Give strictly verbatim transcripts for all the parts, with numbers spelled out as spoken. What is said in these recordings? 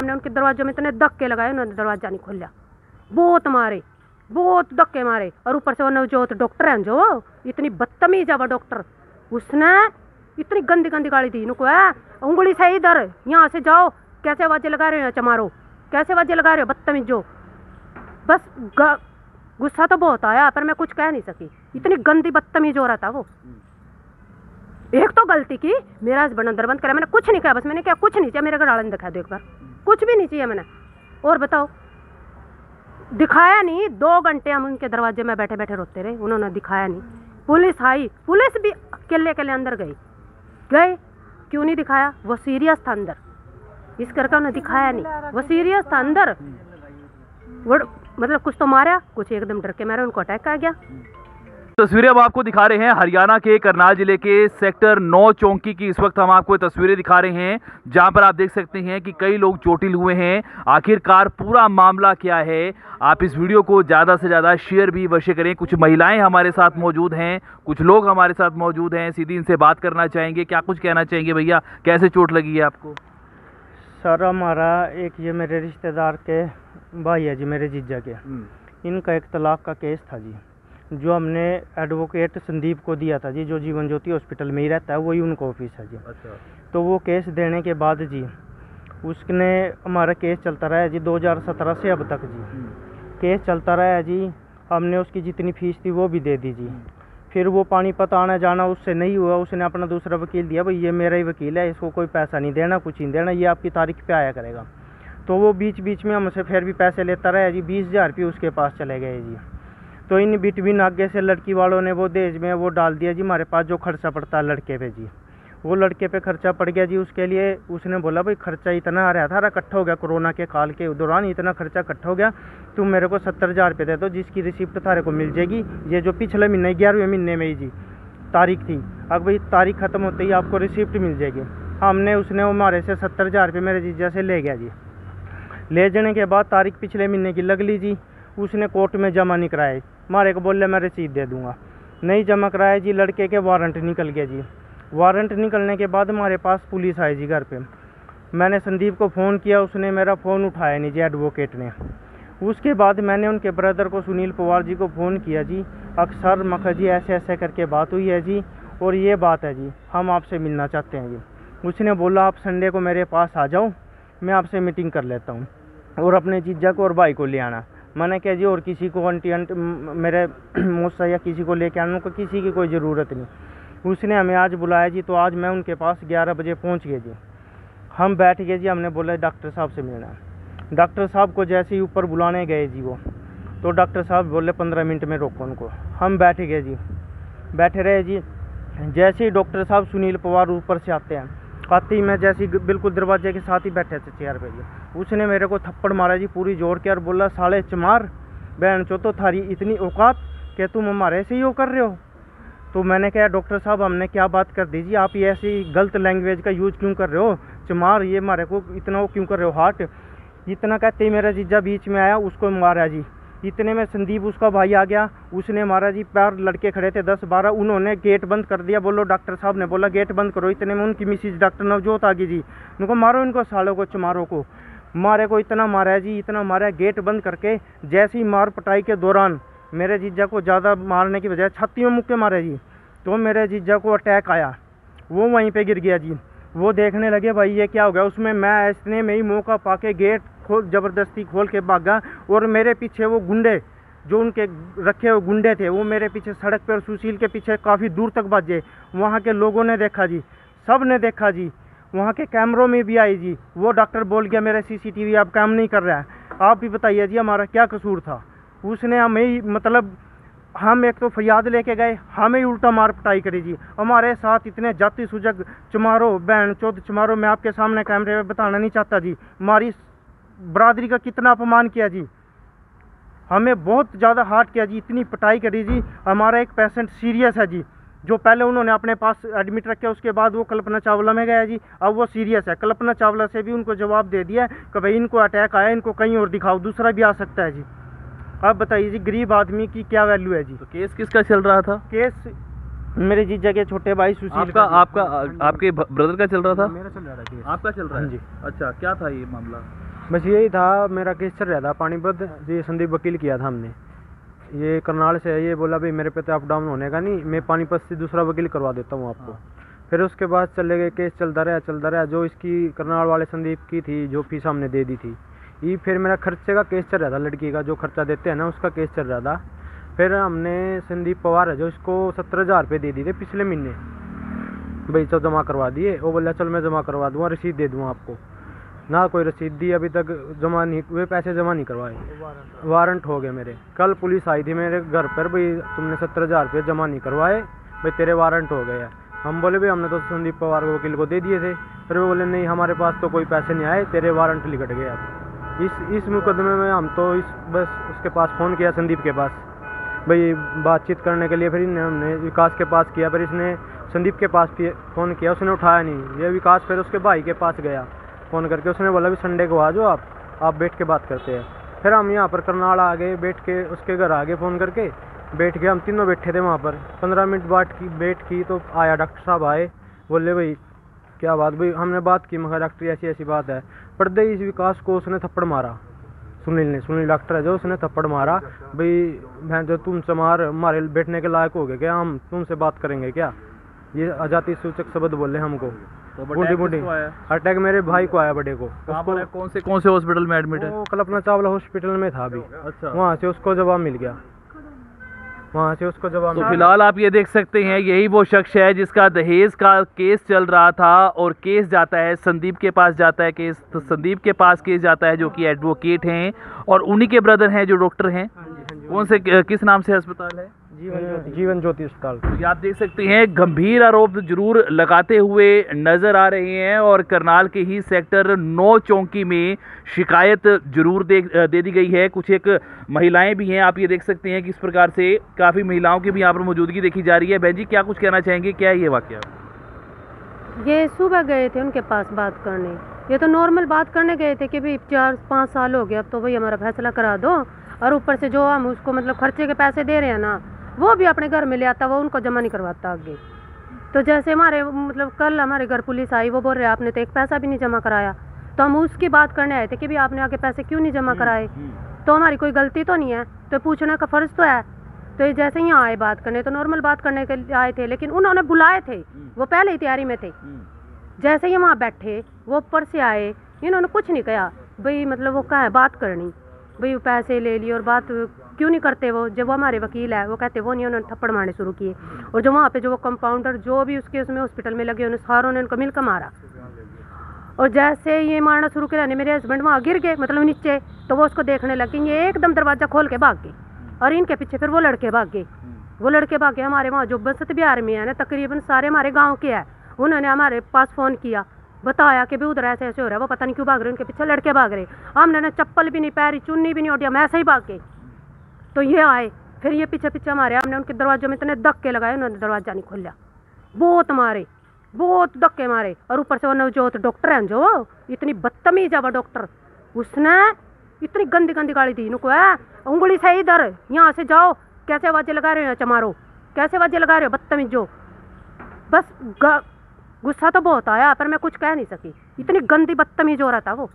हमने उनके दरवाजे में इतने धक्के लगाए, उन्होंने दरवाजा नहीं खोला। बहुत मारे, बहुत धक्के मारे। और ऊपर से वो नवजोत डॉक्टर हैं जो, इतनी बदतमीज है वह डॉक्टर, उसने इतनी गंदी गंदी गाली दी इनको। है उंगली से इधर, यहाँ से जाओ, कैसे आवाज़ें लगा रहे हो, यहाँ मारो, कैसे आवाज़ें लगा रहे हो बदतमीज जो। बस गुस्सा तो बहुत आया पर मैं कुछ कह नहीं सकी, इतनी गंदी बदतमीज हो रहा था वो। एक तो गलती की मेरा हस्बैंड अंदर बंद करा, मैंने कुछ नहीं कहा, बस मैंने क्या कुछ नहीं चाहिए, मेरे घर आलन दिखा दो एक बार, कुछ भी नहीं चाहिए मैंने। और बताओ, दिखाया नहीं। दो घंटे हम उनके दरवाजे में बैठे बैठे रोते रहे, उन्होंने दिखाया नहीं। पुलिस आई, पुलिस भी अकेले अकेले अंदर गई, गए क्यों नहीं दिखाया, वो सीरियस था अंदर, इस करके उन्हें दिखाया नहीं, वो सीरियस था अंदर। वो मतलब कुछ तो मारा, कुछ एकदम डर के मारा, उनको अटैक आ गया। तस्वीरें अब आपको दिखा रहे हैं हरियाणा के करनाल जिले के सेक्टर नौ चौकी की। इस वक्त हम आपको ये तस्वीरें दिखा रहे हैं जहां पर आप देख सकते हैं कि कई लोग चोटिल हुए हैं। आखिरकार पूरा मामला क्या है, आप इस वीडियो को ज़्यादा से ज़्यादा शेयर भी अवश्य करें। कुछ महिलाएं हमारे साथ मौजूद हैं, कुछ लोग हमारे साथ मौजूद हैं, सीधी इनसे बात करना चाहेंगे। क्या कुछ कहना चाहेंगे भैया, कैसे चोट लगी है आपको? सर हमारा एक ये मेरे रिश्तेदार के भाई है जी, मेरे जीजा के, इनका एक तलाक का केस था जी, जो हमने एडवोकेट संदीप को दिया था जी, जो जीवन ज्योति हॉस्पिटल में ही रहता है, वही उनका ऑफिस है जी। अच्छा। तो वो केस देने के बाद जी उसने हमारा केस चलता रहा है जी, दो हज़ार सत्रह से अब तक जी केस चलता रहा है जी। हमने उसकी जितनी फीस थी वो भी दे दी जी, फिर वो पानीपत आना जाना उससे नहीं हुआ, उसने अपना दूसरा वकील दिया, भाई ये मेरा ही वकील है, इसको कोई पैसा नहीं देना, कुछ नहीं देना, ये आपकी तारीख पर आया करेगा। तो वो बीच बीच में हमसे फिर भी पैसे लेता रहा है जी, बीस हज़ार रुपये उसके पास चले गए जी। तो इन बिटवीन आगे से लड़की वालों ने वो दहेज में वो डाल दिया जी, हमारे पास जो खर्चा पड़ता है लड़के पे जी, वो लड़के पे खर्चा पड़ गया जी। उसके लिए उसने बोला भाई खर्चा इतना आ रहा था, इकट्ठा हो गया कोरोना के काल के दौरान, इतना खर्चा इकट्ठा हो गया, तुम मेरे को सत्तर हज़ार रुपये दे दो, जिसकी रिसिप्ट थारे को मिल जाएगी, ये जो पिछले महीने ग्यारहवें महीने में ही जी तारीख थी, अब भाई तारीख ख़त्म होते ही आपको रिसिप्ट मिल जाएगी। हमने उसने हमारे से सत्तर हज़ार रुपये मेरे जीजा से ले गया जी। ले जाने के बाद तारीख पिछले महीने की लग ली जी, उसने कोर्ट में जमा नहीं कराए, मारे को बोले मैं रसीद दे दूंगा, नहीं जमा कराया जी, लड़के के वारंट निकल गया जी। वारंट निकलने के बाद हमारे पास पुलिस आई जी घर पे, मैंने संदीप को फ़ोन किया, उसने मेरा फ़ोन उठाया नहीं जी एडवोकेट ने। उसके बाद मैंने उनके ब्रदर को सुनील पवार जी को फ़ोन किया जी, अक्सर मखा जी ऐसे ऐसे करके बात हुई है जी, और ये बात है जी, हम आपसे मिलना चाहते हैं जी। उसने बोला आप संडे को मेरे पास आ जाओ, मैं आपसे मीटिंग कर लेता हूँ, और अपने जीजा को और भाई को ले आना। मैंने कहा जी और किसी को आंटी आंटी मेरे मौसा या किसी को लेके आने को किसी की कोई ज़रूरत नहीं। उसने हमें आज बुलाया जी, तो आज मैं उनके पास ग्यारह बजे पहुंच गए जी। हम बैठ गए जी, हमने बोला डॉक्टर साहब से मिलना है। डॉक्टर साहब को जैसे ही ऊपर बुलाने गए जी वो, तो डॉक्टर साहब बोले पंद्रह मिनट में रोको उनको। हम बैठ गए जी, बैठे रहे जी। जैसे ही डॉक्टर साहब सुनील पवार ऊपर से आते हैं, आते ही मैं जैसे बिल्कुल दरवाजे के साथ ही बैठे थे चेयर पे जी, उसने मेरे को थप्पड़ मारा जी पूरी जोर के, और बोला साले चमार बहन चो, तो थारी इतनी औकात कि तुम हमारे से ही वो कर रहे हो। तो मैंने कहा डॉक्टर साहब हमने क्या बात कर दी जी, आप ये ऐसी गलत लैंग्वेज का यूज़ क्यों कर रहे हो, चमार ये हमारे को इतना वो क्यों कर रहे हो हार्ट इतना। कहते ही मेरा जीजा बीच में आया, उसको मारा जी। इतने में संदीप उसका भाई आ गया, उसने मारा जी। पैर लड़के खड़े थे दस बारह, उन्होंने गेट बंद कर दिया, बोलो डॉक्टर साहब ने बोला गेट बंद करो। इतने में उनकी मिसिज डॉक्टर नवजोत आ गई जी, उनको मारो इनको सालों को चमारों को, मारे को इतना मारा है जी, इतना मारा है। गेट बंद करके जैसी मार पटाई के दौरान मेरे जीजा को ज़्यादा मारने की बजाय छाती में मुक्के मारे जी, तो मेरे जीजा को अटैक आया, वो वहीं पर गिर गया जी। वो देखने लगे भाई ये क्या हो गया, उसमें मैं इतने में ही मौका पाके गेट खोल ज़बरदस्ती खोल के भागा, और मेरे पीछे वो गुंडे जो उनके रखे हुए गुंडे थे वो मेरे पीछे सड़क पर सुशील के पीछे काफ़ी दूर तक भागे। वहाँ के लोगों ने देखा जी, सब ने देखा जी, वहाँ के कैमरों में भी आई जी। वो डॉक्टर बोल गया मेरा सीसीटीवी अब काम नहीं कर रहा है, आप भी बताइए जी हमारा क्या कसूर था। उसने हमें मतलब हम एक तो फरियाद लेके गए, हमें उल्टा मार पिटाई करी जी। हमारे साथ इतने जाति सुजग चमारो बहन चौथ चमारो, मैं आपके सामने कैमरे में बताना नहीं चाहता जी, हमारी बरादरी का कितना अपमान किया जी, हमें बहुत ज़्यादा हार्ट किया जी, इतनी पिटाई करी जी। हमारा एक पेशेंट सीरियस है जी, जो पहले उन्होंने अपने पास एडमिट रखे, उसके बाद वो कल्पना चावला में गया जी, अब वो सीरियस है। कल्पना चावला से भी उनको जवाब दे दिया कि भाई इनको अटैक आया, इनको कहीं और दिखाओ, दूसरा भी आ सकता है जी। आप बताइए जी गरीब आदमी की क्या वैल्यू है जी। तो केस किसका चल रहा था? केस मेरे जीजा के छोटे भाई सुशील का। आपका आपके ब्रदर का चल रहा था? मेरा चल रहा था। आपका चल रहा है जी। अच्छा, क्या था ये मामला? बस यही था, मेरा केस चल रहा था पानीपत, ये संदीप वकील किया था हमने, ये करनाल से है। ये बोला भाई मेरे पे तो अप डाउन होने का नहीं, मैं पानीपत से दूसरा वकील करवा देता हूँ आपको। फिर उसके बाद चले गए, केस चलता रहा चलता रहा जो इसकी करनाल वाले संदीप की थी जो फीस हमने दे दी थी ये, फिर मेरा खर्चे का केस चल रहा था, लड़की का जो खर्चा देते हैं ना उसका केस चल रहा था। फिर हमने संदीप पवार है जो, इसको सत्तर हज़ार रुपये दे दिए थे पिछले महीने, भाई सब जमा करवा दिए। वो बोला चल मैं जमा करवा दूँगा, रसीद दे दूँगा आपको, ना कोई रसीद दी अभी तक, जमा नहीं हुए पैसे, जमा नहीं करवाए, वारंट हो गए मेरे। कल पुलिस आई थी मेरे घर पर, भाई तुमने सत्तर हज़ार रुपये जमा नहीं करवाए, भाई तेरे वारंट हो गए। हम बोले भाई हमने तो संदीप पवार को वकील को दे दिए थे। फिर वो बोले नहीं हमारे पास तो कोई पैसे नहीं आए, तेरे वारंट लिखट गए। इस इस मुकदमे में हम तो इस बस उसके पास फ़ोन किया संदीप के पास, भाई बातचीत करने के लिए। फिर इन्हें हमने विकास के पास किया, फिर इसने संदीप के पास फ़ोन किया, उसने उठाया नहीं। ये विकास फिर उसके भाई के पास गया फ़ोन करके, उसने बोला भी संडे को आ जाओ आप आप बैठ के बात करते हैं। फिर हम यहाँ पर करनाल आ गए, बैठ के उसके घर आ गए, फ़ोन करके बैठ गए। हम तीनों बैठे थे वहाँ पर, पंद्रह मिनट बात की बैठ की तो आया डॉक्टर साहब, आए बोले भाई क्या बात, भाई हमने बात की, मगर डॉक्टर ऐसी ऐसी बात है। पर्दे इस विकास को उसने थप्पड़ मारा, सुनील ने, सुनील डॉक्टर है जो, उसने थप्पड़ मारा। भाई बहन जो तुम चमार हमारे बैठने के लायक हो गए क्या, हम तुमसे बात करेंगे क्या, ये अजाति सूचक शब्द बोले हमको। बूढ़ी बूढ़ी अटैक मेरे भाई को आया, बड़े को। उसको कौन से कौन से हॉस्पिटल में एडमिट है? कल्पना चावला हॉस्पिटल में था अभी। अच्छा, वहाँ से उसको जवाब मिल गया, वहाँ से उसको जवाब। तो फिलहाल आप ये देख सकते हैं यही वो शख्स है जिसका दहेज का केस चल रहा था, और केस जाता है संदीप के पास, जाता है केस तो संदीप के पास केस जाता है जो कि एडवोकेट हैं और उन्हीं के ब्रदर हैं जो डॉक्टर हैं। कौन से किस नाम से अस्पताल है? जीवन ज्योति अस्पताल। तो आप देख सकते हैं गंभीर आरोप जरूर लगाते हुए नजर आ रहे हैं, और करनाल के ही सेक्टर नौ चौकी में शिकायत जरूर दे, दे दी गई है। कुछ एक महिलाएं भी हैं, आप ये देख सकते हैं किस प्रकार से काफ़ी महिलाओं की भी यहाँ पर मौजूदगी देखी जा रही है। बहन जी क्या कुछ कहना चाहेंगे, क्या ये वाकया? ये सुबह गए थे उनके पास बात करने, ये तो नॉर्मल बात करने गए थे कि भाई चार पाँच साल हो गए अब तो भाई हमारा फैसला करा दो, और ऊपर से जो हम उसको मतलब खर्चे के पैसे दे रहे हैं ना वो भी अपने घर में ले आता, वो उनको जमा नहीं करवाता आगे। तो जैसे हमारे मतलब कल हमारे घर पुलिस आई, वो बोल रहे आपने तो एक पैसा भी नहीं जमा कराया। तो हम उसकी बात करने आए थे कि भी आपने आगे पैसे क्यों नहीं जमा कराए, तो हमारी कोई गलती तो नहीं है, तो पूछने का फ़र्ज़ तो है। तो जैसे यहाँ आए बात करने तो नॉर्मल बात करने के लिए आए थे, लेकिन उन्होंने बुलाए थे, वो पहले ही तैयारी में थे। जैसे ही वहाँ बैठे वो ऊपर से आए, इन्होंने कुछ नहीं कहा भाई, मतलब वो कहाँ है बात करनी, भाई पैसे ले लिए और बात क्यों नहीं करते। वो जब वो हमारे वकील है वो कहते वो नहीं, उन्होंने थप्पड़ मारने शुरू किए, और जो वहाँ पे जो वो कंपाउंडर जो भी उसके उसमें हॉस्पिटल में लगे उन्होंने सारों ने उनको मिलकर मारा। और जैसे ये मारना शुरू किया मेरे हस्बैंड वहाँ गिर गए मतलब नीचे, तो वो उसको देखने लगे, ये एकदम दरवाज़ा खोल के भाग गए, और इनके पीछे फिर वो लड़के भाग गए, वो लड़के भाग गए। हमारे वहाँ जो बसत बिहार में है ना तकरीबन सारे हमारे गाँव के हैं, उन्होंने हमारे पास फ़ोन किया, बताया कि भी उधर ऐसे ऐसे हो रहा है, वो पता नहीं क्यों भाग रहे, उनके पीछे लड़के भाग रहे। हमने ना चप्पल भी नहीं पहनी, चुन्नी भी नहीं उठी, हम ऐसे ही भाग गए। तो ये आए फिर ये पीछे पीछे हमारे, हमने उनके दरवाजे में इतने धक्के लगाए, उन्होंने दरवाज़ा नहीं खोला, बहुत मारे, बहुत धक्के मारे। और ऊपर से वो नवजोत डॉक्टर हैं जो, इतनी बदतमीज है वो डॉक्टर, उसने इतनी गंदी गंदी गाली दी इनको, है उंगली से इधर यहाँ से जाओ, कैसे आवाज़ें लगा रहे हो, चमारो कैसे आवाज़ें लगा रहे हो बदतमीज जो। बस गुस्सा तो बहुत आया पर मैं कुछ कह नहीं सकी, इतनी गंदी बदतमीज हो रहा था वो।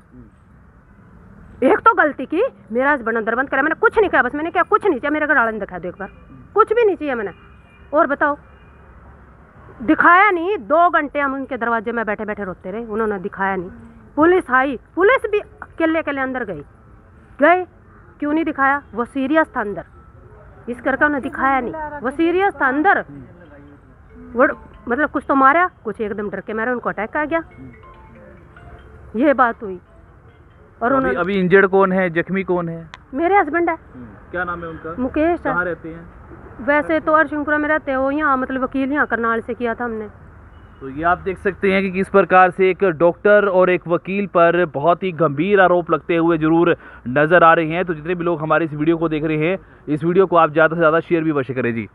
एक तो गलती की मेरा हस्बैंड अंदर बंद करा, मैंने कुछ नहीं कहा, बस मैंने क्या कुछ नहीं चाहिए, मेरा गड़ालन दिखा दो एक बार, कुछ भी नहीं चाहिए मैंने, और बताओ दिखाया नहीं। दो घंटे हम उनके दरवाजे में बैठे बैठे रोते रहे, उन्होंने दिखाया नहीं। पुलिस आई, पुलिस भी अकेले अकेले अंदर गई, गए क्यों नहीं दिखाया, वो सीरियस था अंदर, इस करके उन्हें दिखाया नहीं, वो सीरियस था अंदर। वो मतलब कुछ तो मारा, कुछ एकदम डर के मारा, उनको अटैक आ गया, ये बात हुई। और अभी, अभी इंजर्ड कौन है, जख्मी कौन है? मेरे हस्बैंड है। क्या नाम है उनका? मुकेश। कहाँ रहते हैं? वैसे तो अर्शंकुरा में रहते हो, यहाँ मतलब वकील यहाँ करनाल से किया था हमने। तो ये आप देख सकते हैं कि किस प्रकार से एक डॉक्टर और एक वकील पर बहुत ही गंभीर आरोप लगते हुए जरूर नजर आ रहे हैं। तो जितने भी लोग हमारे इस वीडियो को देख रहे हैं, इस वीडियो को आप ज़्यादा से ज़्यादा शेयर भी अवश्य करें जी।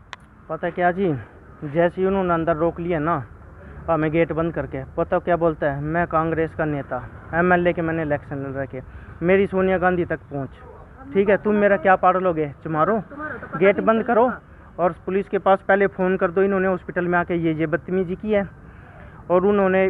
पता क्या जी, जैसे उन्होंने अंदर रोक लिया ना हमें गेट बंद करके, पता क्या बोलता है, मैं कांग्रेस का नेता एमएलए के मैंने इलेक्शन लड़ रखे, मेरी सोनिया गांधी तक पहुंच, ठीक है तुम मेरा क्या पाड़ लोगे चमारो, गेट बंद करो और पुलिस के पास पहले फ़ोन कर दो। इन्होंने हॉस्पिटल में आके ये ये बदतमीजी की है, और उन्होंने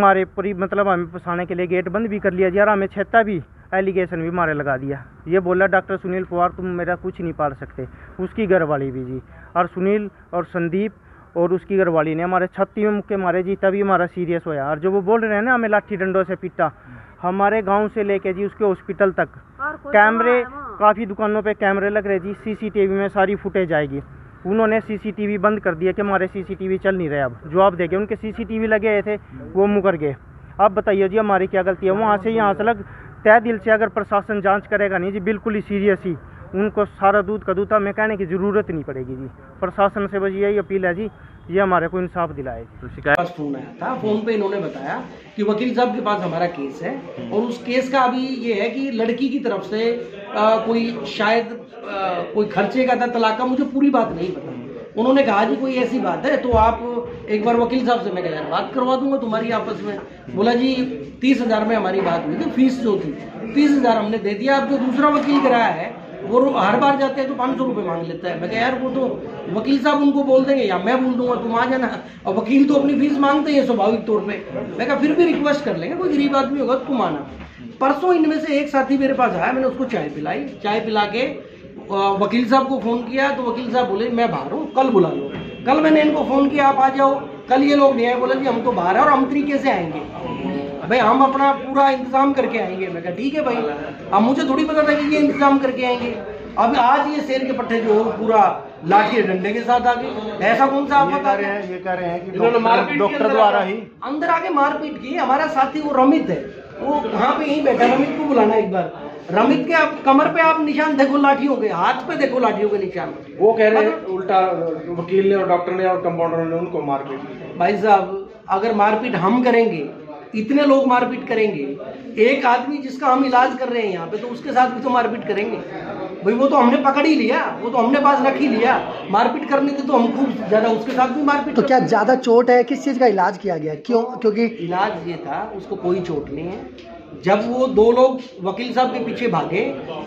मारे पूरी मतलब हमें फंसाने के लिए गेट बंद भी कर लिया जी, यार हमें छेता भी एलिगेशन भी मारे लगा दिया। ये बोला डॉक्टर सुनील पवार तुम मेरा कुछ नहीं पाल सकते, उसकी घरवाली भी जी, और सुनील और संदीप और उसकी घरवाली ने हमारे छत्ती में मुक्के मारे जी, तभी हमारा सीरियस होया। और जो वो बोल रहे हैं ना हमें लाठी डंडों से पीटा, हमारे गांव से लेके जी उसके हॉस्पिटल तक कैमरे, काफ़ी दुकानों पे कैमरे लग रहे जी, सीसीटीवी में सारी फुटेज आएगी। उन्होंने सीसीटीवी बंद कर दिया कि हमारे सीसीटीवी चल नहीं रहे। अब जवाब देके उनके सीसीटीवी लगे थे वो मुकर गए। अब बताइए जी हमारी क्या गलती है। वहाँ से यहाँ से लग तय दिल से अगर प्रशासन जाँच करेगा नहीं जी, बिल्कुल ही सीरियस ही उनको सारा दूध का दूता में कहने की ज़रूरत नहीं पड़ेगी जी। प्रशासन से बस यही अपील है जी, ये हमारे को इंसाफ दिलाए। तो शिकायत फोन आया था, फोन पे इन्होंने बताया कि वकील साहब के पास हमारा केस है और उस केस का अभी ये है कि लड़की की तरफ से आ, कोई शायद आ, कोई खर्चे का था तलाक का, मुझे पूरी बात नहीं पता। उन्होंने कहा जी कोई ऐसी बात है तो आप एक बार वकील साहब से, मैं कहा यार बात करवा दूंगा तुम्हारी आपस में। बोला जी तीस हज़ार में हमारी बात हुई थी, फीस जो थी तीस हज़ार हमने दे दिया। अब जो दूसरा वकील कराया है वो हर बार जाते हैं तो पाँच सौ रुपये मांग लेता है। मैं कहा यार वो तो वकील साहब उनको बोल देंगे या मैं बोल दूंगा तुम आ जाना, और वकील तो अपनी फीस मांगते हैं स्वाभाविक तौर पे। मैं कहा फिर भी रिक्वेस्ट कर लेंगे, कोई गरीब आदमी होगा तुम आना। परसों इनमें से एक साथी मेरे पास आया, मैंने उसको चाय पिलाई, चाय पिला के वकील साहब को फ़ोन किया तो वकील साहब बोले मैं बाहर हूँ कल बुला लो। कल मैंने इनको फ़ोन किया आप आ जाओ, कल ये लोग नहीं आए, बोले जी हम तो बाहर हैं और हम तरीके से आएंगे भाई, हम अपना पूरा इंतजाम करके आएंगे। मैं कहा ठीक है भाई, अब मुझे थोड़ी पता था कि ये इंतजाम करके आएंगे। अब आज ये शेर के पट्टे जो हो पूरा लाठी डंडे के साथ आ गए, ऐसा कौन सा आप बता रहे हैं। ये कह रहे हैं कि डॉक्टर डॉक्टर द्वारा ही अंदर आके मारपीट की। हमारा साथी वो रमित है, वो वहाँ पे यहीं बैठा, रमित को बुलाना एक बार। रमित के आप कमर पे आप निशान देखो लाठियों के, हाथ पे देखो लाठियों के निशान। वो कह रहे हैं उल्टा वकील ने और डॉक्टर ने और कंपाउंडर ने उनको मारपीट की। भाई साहब अगर मारपीट हम करेंगे, इतने लोग मारपीट करेंगे, एक आदमी जिसका हम इलाज कर रहे हैं यहाँ पे तो उसके साथ भी तो मारपीट करेंगे भाई। वो तो हमने पकड़ ही लिया, वो तो हमने पास रख ही लिया, मारपीट करने थे तो हम खूब ज़्यादा उसके साथ भी मारपीट। तो क्या ज़्यादा चोट है, किस चीज़ का इलाज किया गया, क्यों? क्योंकि इलाज ये था, उसको कोई चोट नहीं है। जब वो दो लोग वकील साहब के पीछे भागे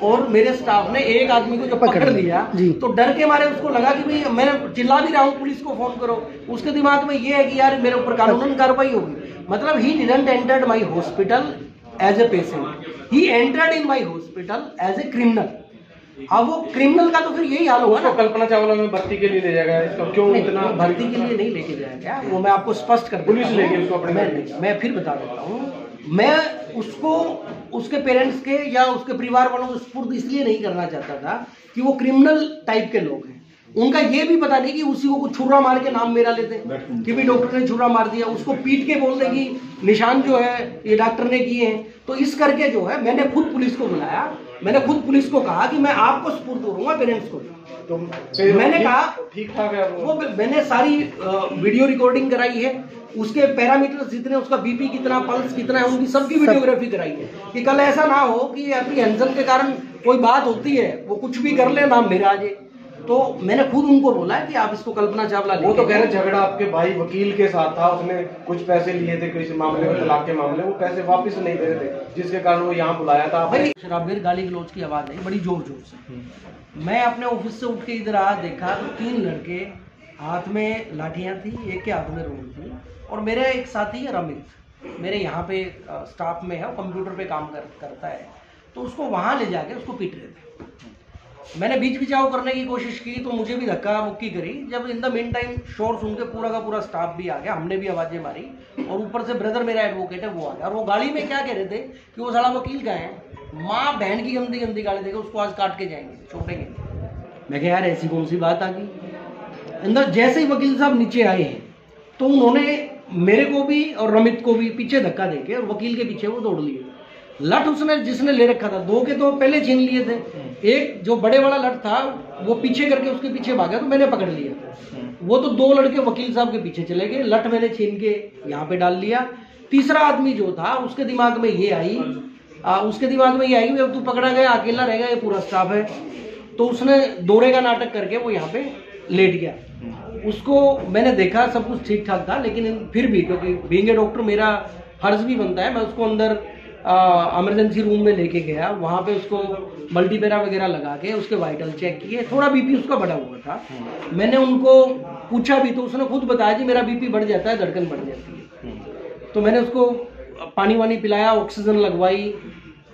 और मेरे स्टाफ ने एक आदमी को जब पकड़ लिया तो डर के मारे उसको लगा कि भाई मैं चिल्ला भी रहा हूँ पुलिस को फ़ोन करो, उसके दिमाग में ये है कि यार मेरे ऊपर कानूनन कार्रवाई होगी। मतलब ही didn't entered my hospital as a patient, he entered in my hospital as a criminal. अब वो क्रिमिनल का तो फिर यही हाल हुआ ना। कल्पना चावला में भर्ती के लिए ले जाएगा, इसको क्यों इतना भर्ती के लिए नहीं लेके जाएगा, वो मैं आपको स्पष्ट कर, पुलिस ले गई उसको। मैं मैं फिर बता देता हूँ, मैं उसको उसके पेरेंट्स के या उसके परिवार वालों को स्पुर्द इसलिए नहीं करना चाहता था कि वो क्रिमिनल टाइप के लोग हैं। उनका ये भी पता नहीं कि उसी को कुछ छुरा मार के नाम मेरा लेते हैं कि भी डॉक्टर ने छुरा मार दिया, उसको पीट के बोल दें कि निशान जो है ये डॉक्टर ने किए हैं। तो इस करके जो है मैंने खुद पुलिस को बुलाया, मैंने खुद पुलिस को कहा कि मैं आपको सपोर्ट करूंगा पेरेंट्स को। तो मैंने कहा ठीक ठाक है वो, मैंने सारी वीडियो रिकॉर्डिंग कराई है, उसके पैरामीटर्स जितने, उसका बीपी कितना, पल्स कितना है, उनकी सबकी वीडियोग्राफी कराई है कि कल ऐसा ना हो कि एप्रीहेंशन के कारण कोई बात होती है वो कुछ भी कर ले नाम मेरा आ जाए। तो मैंने खुद उनको बोला कि आप इसको कल्पना चावला ले। वो तो कह रहे झगड़ा आपके भाई वकील के साथ था, उसने कुछ पैसे लिए थे किसी मामले में, तलाक के मामले, वो पैसे वापस नहीं दे रहे थे जिसके कारण वो यहाँ बुलाया था। भाई शराबीर गाली गलौज की आवाज़ आई बड़ी जोर जोर से। मैं अपने ऑफिस से उठ के इधर आ देखा तो तीन लड़के हाथ में लाठियाँ थी, एक के हाथ में रोल थी, और मेरे एक साथी है रमित, मेरे यहाँ पे स्टाफ में है, कंप्यूटर पे काम करता है, तो उसको वहाँ ले जाके उसको पीट रहे थे। मैंने बीच बिचाव करने की कोशिश की तो मुझे भी धक्का मुक्की करी। जब इन द मेन टाइम शोर सुन के पूरा का पूरा स्टाफ भी आ गया, हमने भी आवाज़ें मारी, और ऊपर से ब्रदर मेरा एडवोकेट है वो आ गया। और वो गाड़ी में क्या कह रहे थे कि वो साला वकील का है, माँ बहन की गंदी गंदी गाली देकर उसको आज काट के जाएंगे, छोड़ेंगे। मैं कह यार ऐसी कौन सी बात आ गई। अंदर जैसे ही वकील साहब नीचे आए हैं तो उन्होंने मेरे को भी और रमित को भी पीछे धक्का देके और वकील के पीछे वो दौड़ लिए। लठ उसने जिसने ले रखा था, दो के दो पहले छीन लिए थे, एक जो बड़े वाला लठ था वो पीछे करके उसके पीछे भागा तो मैंने पकड़ लिया। वो तो दो लड़के वकील साहब के पीछे चले गए, लठ मैंने छीन के यहाँ पे डाल लिया। तीसरा आदमी जो था उसके दिमाग में ये आई आ, उसके दिमाग में ये आई कि अब तू पकड़ा गया, अकेला रहेगा, ये पूरा स्टाफ है, तो उसने दौरे का नाटक करके वो यहाँ पे लेट गया। उसको मैंने देखा सब कुछ ठीक ठाक था, लेकिन फिर भी क्योंकि बीइंग ए डॉक्टर मेरा फर्ज भी बनता है, मैं उसको अंदर इमरजेंसी रूम में लेके गया। वहाँ पे उसको मल्टीपेरा वगैरह लगा के उसके वाइटल चेक किए, थोड़ा बीपी उसका बढ़ा हुआ था। मैंने उनको पूछा भी तो उसने खुद बताया जी मेरा बीपी बढ़ जाता है, धड़कन बढ़ जाती है। तो मैंने उसको पानी वानी पिलाया, ऑक्सीजन लगवाई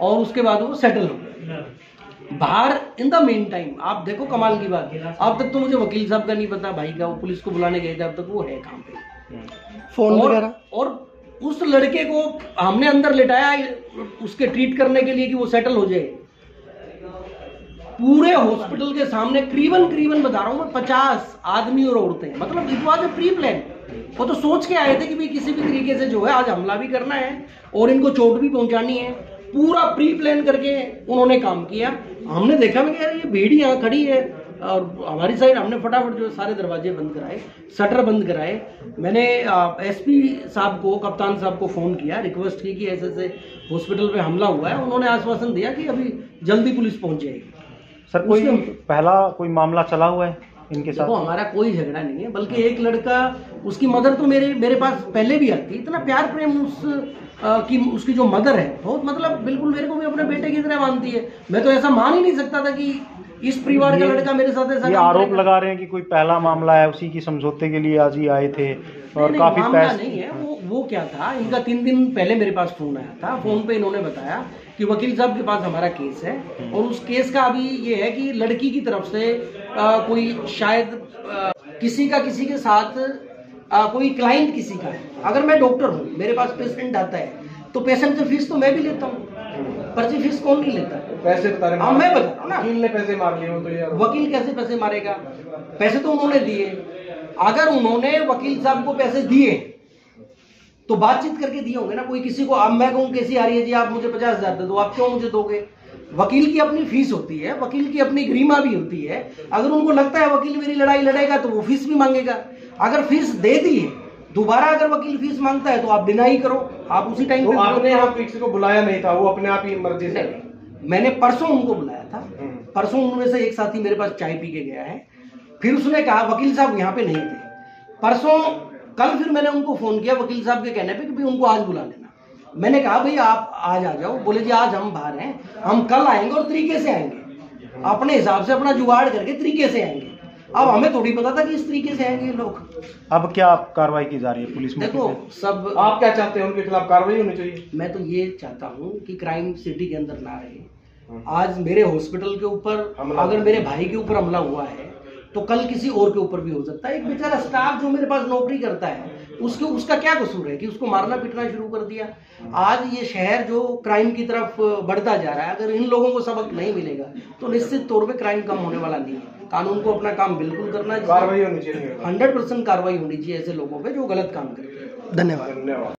और उसके बाद वो सेटल हो गए बाहर। इन द मेन टाइम आप देखो कमाल की बात, अब तक तो मुझे वकील साहब का नहीं पता, भाई का वो पुलिस को बुलाने गए थे, अब तक वो है काम पे फोन वगैरह। और उस लड़के को हमने अंदर लेटाया उसके ट्रीट करने के लिए कि वो सेटल हो जाए। पूरे हॉस्पिटल के सामने करीबन करीबन बता रहा हूं मैं पचास आदमी और औरतें, मतलब it was a pre plan. वो तो सोच के आए थे कि भाई किसी भी तरीके से जो है आज हमला भी करना है और इनको चोट भी पहुंचानी है, पूरा प्री प्लान करके उन्होंने काम किया। हमने देखा मैं यार ये भीड़ यहाँ खड़ी है और हमारी साइड, हमने फटाफट जो सारे दरवाजे बंद कराए, शटर बंद कराए। मैंने एसपी साहब को, कप्तान साहब को फ़ोन किया, रिक्वेस्ट की कि ऐसे ऐसे हॉस्पिटल पे हमला हुआ है। उन्होंने आश्वासन दिया कि अभी जल्दी पुलिस पहुंच जाएगी। सर कोई पहला कोई मामला चला हुआ है इनके साथ? देखो हमारा कोई झगड़ा नहीं है, बल्कि एक लड़का, उसकी मदर तो मेरे मेरे पास पहले भी आती, इतना प्यार प्रेम उस आ, की उसकी जो मदर है बहुत, मतलब बिल्कुल मेरे को भी अपने बेटे की तरह मानती है। मैं तो ऐसा मान ही नहीं सकता था कि इस परिवार का लड़का मेरे साथ ऐसा। ये आरोप लगा रहे हैं कि कोई पहला मामला है, उसी की समझौते के लिए आज ही आए थे और नहीं, काफी मामला नहीं है वो। वो क्या था, इनका तीन दिन पहले मेरे पास फोन आया था। फोन पे इन्होंने बताया कि वकील साहब के पास हमारा केस है और उस केस का अभी ये है कि लड़की की तरफ से आ, कोई शायद आ, किसी का किसी के साथ आ, कोई क्लाइंट किसी का। अगर मैं डॉक्टर हूँ, मेरे पास पेशेंट आता है तो पेशेंट की फीस तो मैं भी लेता हूँ, पर्ची फीस कौन नहीं लेता? पैसे बता रहे हैं, मैं बता रहा हूँ ना, वकील ने पैसे मार लिए हो तो यार वकील कैसे पैसे मारेगा? पैसे तो उन्होंने दिए। अगर उन्होंने वकील साहब को पैसे दिए तो बातचीत करके दिए होंगे ना। कोई किसी को, अब मैं कहूँ कैसी आ रही है जी आप मुझे पचास हजार दे दो, आप क्यों मुझे दोगे? वकील की अपनी फीस होती है, वकील की अपनी गरिमा भी होती है। अगर उनको लगता है वकील मेरी लड़ाई लड़ेगा तो वो फीस भी मांगेगा। अगर फीस दे दी है, दोबारा अगर वकील फीस मांगता है तो आप डिनाई करो, आप उसी टाइम पे। आपने यहाँ किसी को बुलाया नहीं था, वो अपने आप ही मर्जी से। मैंने परसों उनको बुलाया था, परसों उनमें से एक साथी मेरे पास चाय पी के गया है, फिर उसने कहा वकील साहब यहाँ पे नहीं थे परसों। कल फिर मैंने उनको फोन किया वकील साहब के कहने पे कि भाई उनको आज बुला लेना। मैंने कहा भाई आप आज आ जाओ, बोले जी आज हम बाहर हैं, हम कल आएंगे और तरीके से आएंगे, अपने हिसाब से अपना जुगाड़ करके तरीके से आएंगे। अब हमें थोड़ी पता था कि इस तरीके से आएंगे लोग। अब क्या कार्रवाई की जा रही है पुलिस में? देखो सब, आप क्या चाहते हैं उनके खिलाफ कार्रवाई होनी चाहिए? मैं तो ये चाहता हूँ कि क्राइम सिटी के अंदर ना रहे। आज मेरे हॉस्पिटल के ऊपर, अगर मेरे भाई के ऊपर हमला हुआ है तो कल किसी और के ऊपर भी हो सकता है। एक बेचारा स्टाफ जो मेरे पास नौकरी करता है, उसके उसका क्या कसूर है कि उसको मारना पीटना शुरू कर दिया? आज ये शहर जो क्राइम की तरफ बढ़ता जा रहा है, अगर इन लोगों को सबक नहीं मिलेगा तो निश्चित तौर पे क्राइम कम होने वाला नहीं है। कानून को अपना काम बिल्कुल करना है, कार्रवाई होनी चाहिए, हंड्रेड परसेंट कार्रवाई होनी चाहिए ऐसे लोगों पे जो गलत काम करते हैं। धन्यवाद।